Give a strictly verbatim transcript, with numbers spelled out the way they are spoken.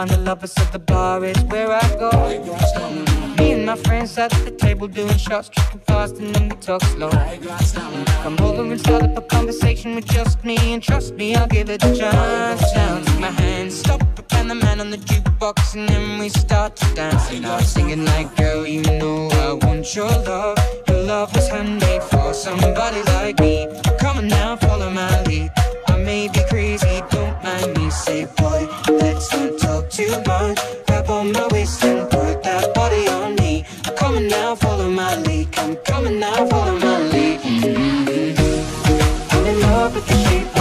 find the lovers at the bar, it's where I go. Me and my friends at the table doing shots, tripping fast and then we talk slow. Come over and start up a conversation with just me, and trust me, I'll give it a chance. Now take my hand, stop, and the man on the jukebox, and then we start to dance. And I'm singing like, girl, you know I want your love. Your love was handmade for somebody like me. Come on now, follow my lead. I may be crazy, don't mind me. Say, boy, let's not talk too much. Grab on my waist and put that body on me. I'm coming now, follow my lead. I'm coming now, follow my lead. I'm in love with the shape.